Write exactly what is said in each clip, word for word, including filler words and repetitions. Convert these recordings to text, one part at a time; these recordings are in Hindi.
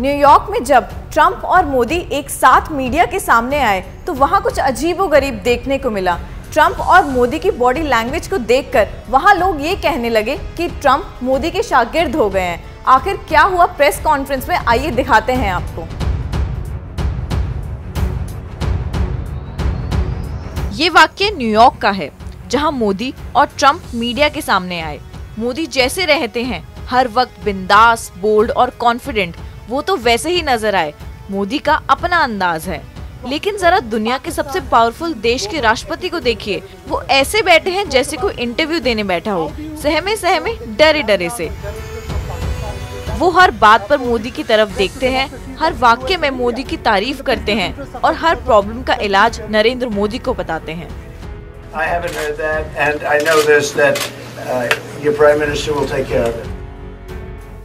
न्यूयॉर्क में जब ट्रंप और मोदी एक साथ मीडिया के सामने आए तो वहाँ कुछ अजीबोगरीब देखने को मिला। ट्रंप और मोदी की बॉडी लैंग्वेज को देखकर वहाँ लोग ये कहने लगे कि ट्रंप मोदी के शागिर्द हो गए हैं। आखिर क्या हुआ प्रेस कॉन्फ्रेंस में, आइए दिखाते हैं आपको। ये वाक्य न्यूयॉर्क का है, जहाँ मोदी और ट्रंप मीडिया के सामने आए। मोदी जैसे रहते हैं, हर वक्त बिंदास, बोल्ड और कॉन्फिडेंट, वो तो वैसे ही नजर आए। मोदी का अपना अंदाज है, लेकिन जरा दुनिया के सबसे पावरफुल देश के राष्ट्रपति को देखिए, वो ऐसे बैठे हैं जैसे कोई इंटरव्यू देने बैठा हो, सहमे सहमे डरे डरे से। वो हर बात पर मोदी की तरफ देखते हैं, हर वाक्य में मोदी की तारीफ करते हैं और हर प्रॉब्लम का इलाज नरेंद्र मोदी को बताते हैं।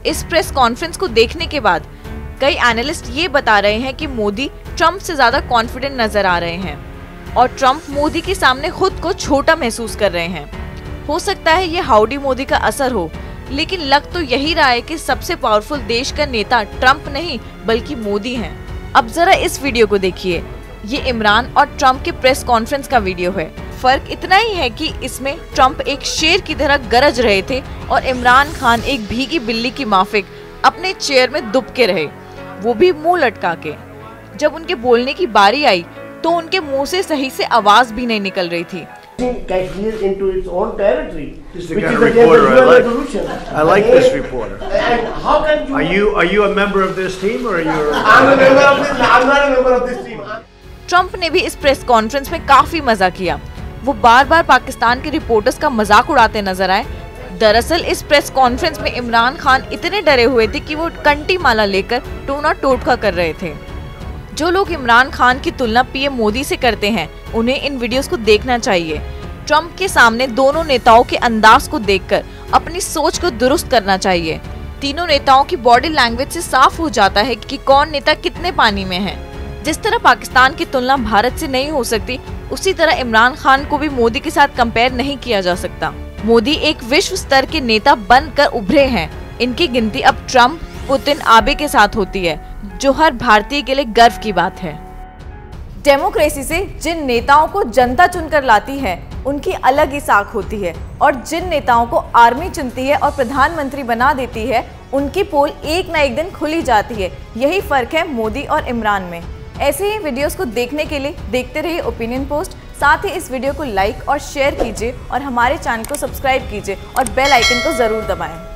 इस प्रेस कॉन्फ्रेंस को देखने के बाद कई एनालिस्ट ये बता रहे हैं कि मोदी ट्रंप से ज्यादा कॉन्फिडेंट नजर आ रहे हैं और ट्रंप मोदी के सामने खुद को छोटा महसूस कर रहे हैं। हो सकता है ये हाउडी मोदी का असर हो, लेकिन लग तो यही रहा है कि सबसे पावरफुल देश का नेता ट्रंप नहीं बल्कि मोदी हैं। अब जरा इस वीडियो को देखिए। ये इमरान और ट्रंप के प्रेस कॉन्फ्रेंस का वीडियो है। फर्क इतना ही है कि इसमें ट्रंप एक शेर की तरह गरज रहे थे और इमरान खान एक भीगी बिल्ली की माफिक अपने चेयर में दुबके रहे, वो भी मुंह लटका के। जब उनके बोलने की बारी आई तो उनके मुंह से सही से आवाज भी नहीं निकल रही थी। Kashmir into its own territory. This is the kind of reporter I like. I like this reporter. And how can you? Are you are you a member of this team or are you? I'm a member of this. I'm not a member of this team. Trump ने भी इस प्रेस कॉन्फ्रेंस में काफी मजा किया। वो बार बार पाकिस्तान के रिपोर्टर्स का मजाक उड़ाते नजर आए। दरअसल इस प्रेस कॉन्फ्रेंस में इमरान खान इतने डरे हुए थे कि वो कंटी माला लेकर टोना टोटका कर रहे थे। जो लोग इमरान खान की तुलना पीएम मोदी से करते हैं, उन्हें इन वीडियोस को देखना चाहिए। ट्रंप के सामने दोनों नेताओं के अंदाज को देखकर अपनी सोच को दुरुस्त करना चाहिए। तीनों नेताओं की बॉडी लैंग्वेज से साफ हो जाता है कि कौन नेता कितने पानी में है। जिस तरह पाकिस्तान की तुलना भारत से नहीं हो सकती, उसी तरह इमरान खान को भी मोदी के साथ कंपेयर नहीं किया जा सकता। मोदी एक विश्व स्तर के नेता बनकर उभरे हैं। इनकी गिनती अब ट्रंप, पुतिन, आबे के साथ होती है, जो हर भारतीय के लिए गर्व की बात है। डेमोक्रेसी से जिन नेताओं को जनता चुनकर लाती है, उनकी अलग ही साख होती है, और जिन नेताओं को आर्मी चुनती है और प्रधानमंत्री बना देती है, उनकी पोल एक ना एक दिन खुली जाती है। यही फर्क है मोदी और इमरान में। ऐसे ही वीडियोस को देखने के लिए देखते रहिए ओपिनियन पोस्ट। साथ ही इस वीडियो को लाइक और शेयर कीजिए और हमारे चैनल को सब्सक्राइब कीजिए और बेल आइकन को जरूर दबाएं।